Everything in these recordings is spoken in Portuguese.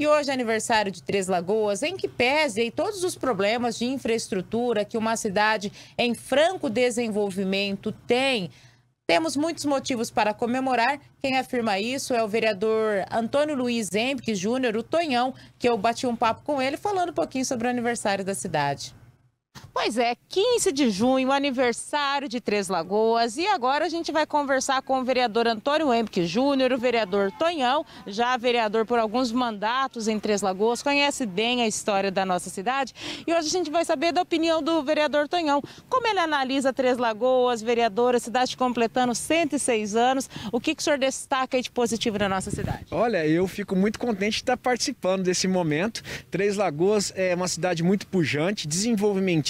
E hoje é aniversário de Três Lagoas, em que pese aí todos os problemas de infraestrutura que uma cidade em franco desenvolvimento tem. Temos muitos motivos para comemorar. Quem afirma isso é o vereador Antônio Luiz Embick Júnior, o Tonhão, que eu bati um papo com ele falando um pouquinho sobre o aniversário da cidade. Pois é, 15 de junho, aniversário de Três Lagoas, e agora a gente vai conversar com o vereador Antônio Embick Júnior, o vereador Tonhão, já vereador por alguns mandatos em Três Lagoas, conhece bem a história da nossa cidade, e hoje a gente vai saber da opinião do vereador Tonhão, como ele analisa Três Lagoas, vereador, a cidade completando 106 anos, o que o senhor destaca aí de positivo na nossa cidade? Olha, eu fico muito contente de estar participando desse momento. Três Lagoas é uma cidade muito pujante, desenvolvimento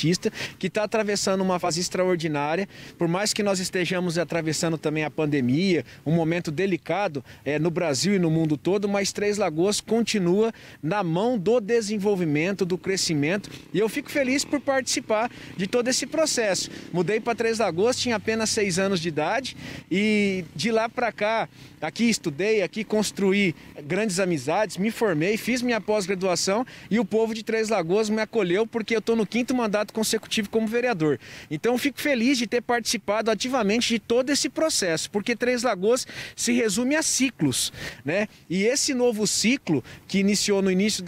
que está atravessando uma fase extraordinária. Por mais que nós estejamos atravessando também a pandemia, um momento delicado no Brasil e no mundo todo, mas Três Lagoas continua na mão do desenvolvimento, do crescimento, e eu fico feliz por participar de todo esse processo. Mudei para Três Lagoas, tinha apenas 6 anos de idade, e de lá para cá, aqui estudei, aqui construí grandes amizades, me formei, fiz minha pós-graduação, e o povo de Três Lagoas me acolheu porque eu estou no 5º mandato consecutivo como vereador. Então, eu fico feliz de ter participado ativamente de todo esse processo, porque Três Lagoas se resume a ciclos, né? E esse novo ciclo que iniciou no início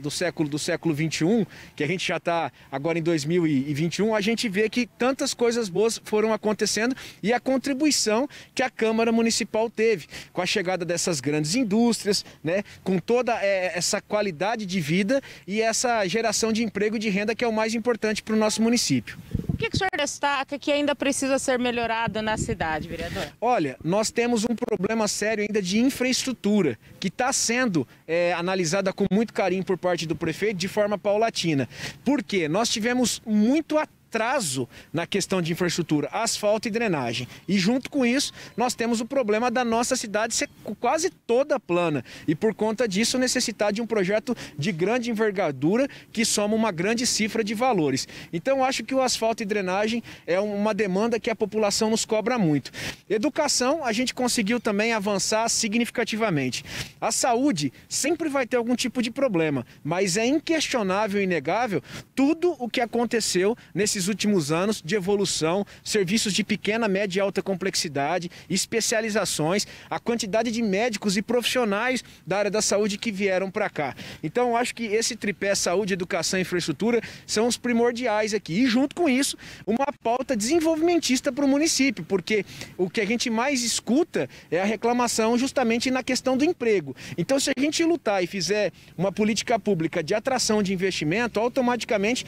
do século 21, que a gente já está agora em 2021, a gente vê que tantas coisas boas foram acontecendo, e a contribuição que a Câmara Municipal teve com a chegada dessas grandes indústrias, né? Com toda essa qualidade de vida e essa geração de emprego e de renda, que é o mais importante para o nosso município. O que o senhor destaca que ainda precisa ser melhorado na cidade, vereador? Olha, nós temos um problema sério ainda de infraestrutura, que está sendo analisada com muito carinho por parte do prefeito, de forma paulatina. Por quê? Nós tivemos muito atraso na questão de infraestrutura, asfalto e drenagem. E junto com isso, nós temos o problema da nossa cidade ser quase toda plana. E por conta disso, necessitar de um projeto de grande envergadura que soma uma grande cifra de valores. Então, eu acho que o asfalto e drenagem é uma demanda que a população nos cobra muito. Educação, a gente conseguiu também avançar significativamente. A saúde sempre vai ter algum tipo de problema, mas é inquestionável e inegável tudo o que aconteceu nesses últimos anos de evolução, serviços de pequena, média e alta complexidade, especializações, a quantidade de médicos e profissionais da área da saúde que vieram para cá. Então, eu acho que esse tripé saúde, educação e infraestrutura são os primordiais aqui. E junto com isso, uma pauta desenvolvimentista para o município, porque o que a gente mais escuta é a reclamação justamente na questão do emprego. Então, se a gente lutar e fizer uma política pública de atração de investimento, automaticamente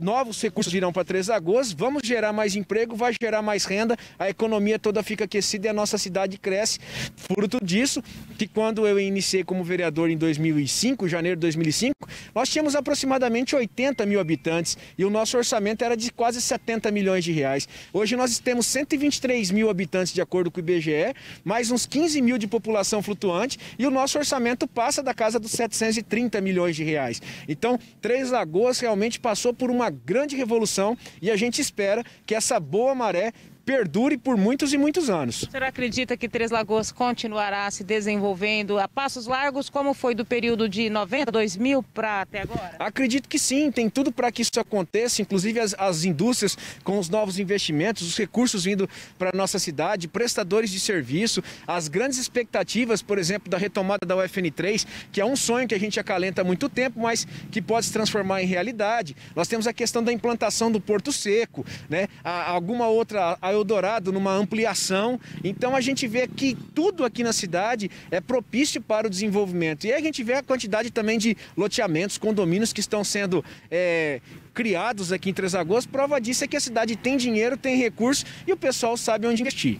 novos recursos virão para Três Lagoas, vamos gerar mais emprego, vai gerar mais renda, a economia toda fica aquecida e a nossa cidade cresce. Fruto disso, que quando eu iniciei como vereador em 2005, janeiro de 2005, nós tínhamos aproximadamente 80 mil habitantes e o nosso orçamento era de quase 70 milhões de reais. Hoje nós temos 123 mil habitantes, de acordo com o IBGE, mais uns 15 mil de população flutuante, e o nosso orçamento passa da casa dos 730 milhões de reais. Então, Três Lagoas realmente passou por uma grande revolução, e a gente espera que essa boa maré perdure por muitos e muitos anos. O senhor acredita que Três Lagoas continuará se desenvolvendo a passos largos, como foi do período de 90, 2000 para até agora? Acredito que sim, tem tudo para que isso aconteça, inclusive as indústrias com os novos investimentos, os recursos vindo para a nossa cidade, prestadores de serviço, as grandes expectativas, por exemplo, da retomada da UFN3, que é um sonho que a gente acalenta há muito tempo, mas que pode se transformar em realidade. Nós temos a questão da implantação do Porto Seco, né? Alguma outra... Dourado, numa ampliação. Então a gente vê que tudo aqui na cidade é propício para o desenvolvimento. E aí a gente vê a quantidade também de loteamentos, condomínios que estão sendo criados aqui em Três Lagoas. Prova disso é que a cidade tem dinheiro, tem recurso e o pessoal sabe onde investir.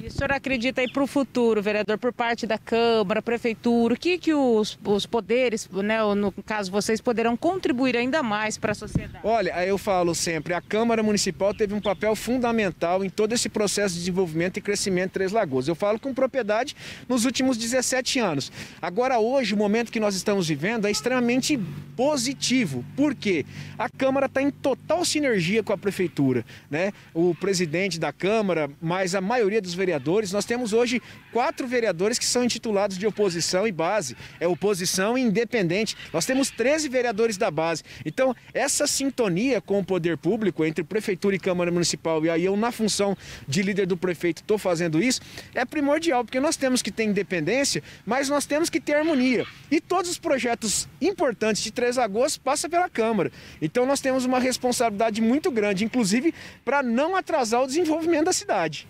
E o senhor acredita aí para o futuro, vereador, por parte da Câmara, Prefeitura, o que os poderes, né, no caso vocês, poderão contribuir ainda mais para a sociedade? Olha, eu falo sempre, a Câmara Municipal teve um papel fundamental em todo esse processo de desenvolvimento e crescimento de Três Lagoas. Eu falo com propriedade nos últimos 17 anos. Agora, hoje, o momento que nós estamos vivendo é extremamente positivo. Por quê? A Câmara está em total sinergia com a Prefeitura, né? O presidente da Câmara, mas a maioria dos vereadores, vereadores. Nós temos hoje 4 vereadores que são intitulados de oposição e base. É oposição e independente. Nós temos 13 vereadores da base. Então, essa sintonia com o poder público, entre prefeitura e Câmara Municipal, e aí eu, na função de líder do prefeito, estou fazendo isso, é primordial, porque nós temos que ter independência, mas nós temos que ter harmonia. E todos os projetos importantes de Três Lagoas passam pela Câmara. Então, nós temos uma responsabilidade muito grande, inclusive para não atrasar o desenvolvimento da cidade.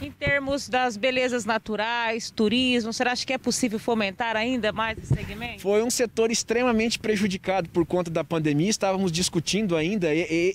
Em termos das belezas naturais, turismo, será que é possível fomentar ainda mais esse segmento? Foi um setor extremamente prejudicado por conta da pandemia, estávamos discutindo ainda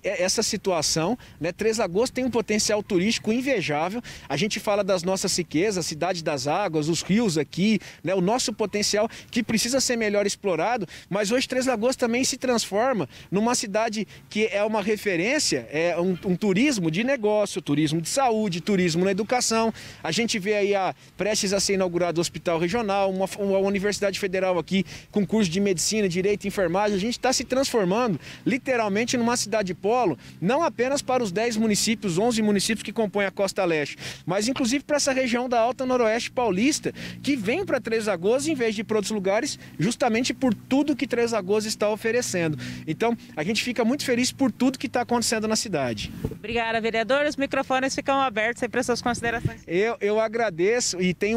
essa situação, né? Três Lagoas tem um potencial turístico invejável, a gente fala das nossas riquezas, a cidade das águas, os rios aqui, né? O nosso potencial que precisa ser melhor explorado, mas hoje Três Lagoas também se transforma numa cidade que é uma referência, é um turismo de negócio, turismo de saúde, turismo na educação. A gente vê aí prestes a ser inaugurado o hospital regional, uma universidade federal aqui com curso de medicina, direito e enfermagem. A gente está se transformando literalmente numa cidade polo, não apenas para os 10 municípios, 11 municípios que compõem a Costa Leste, mas inclusive para essa região da Alta Noroeste Paulista, que vem para Três Lagoas em vez de ir para outros lugares, justamente por tudo que Três Lagoas está oferecendo. Então, a gente fica muito feliz por tudo que está acontecendo na cidade. Obrigada, vereador. Os microfones ficam abertos aí para essas considerações. Eu agradeço, e tem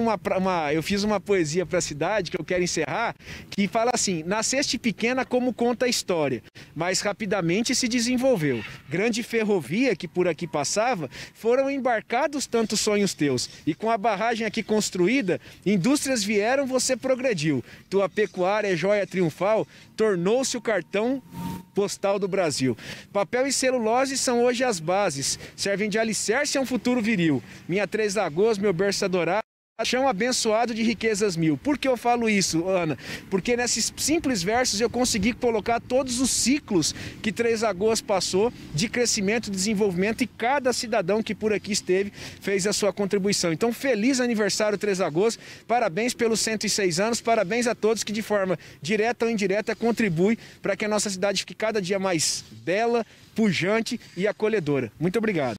eu fiz uma poesia para a cidade que eu quero encerrar, que fala assim: nasceste pequena como conta a história, mas rapidamente se desenvolveu. Grande ferrovia que por aqui passava, foram embarcados tantos sonhos teus, e com a barragem aqui construída, indústrias vieram, você progrediu. Tua pecuária é joia triunfal, tornou-se o cartão postal do Brasil. Papel e celulose são hoje as bases, servem de alicerce a um futuro viril. Minha Três Lagoas, meu berço adorado, chão abençoado de riquezas mil. Por que eu falo isso, Ana? Porque nesses simples versos eu consegui colocar todos os ciclos que Três Lagoas passou de crescimento, desenvolvimento, e cada cidadão que por aqui esteve fez a sua contribuição. Então, feliz aniversário, Três Lagoas, parabéns pelos 106 anos, parabéns a todos que de forma direta ou indireta contribuem para que a nossa cidade fique cada dia mais bela, pujante e acolhedora. Muito obrigado.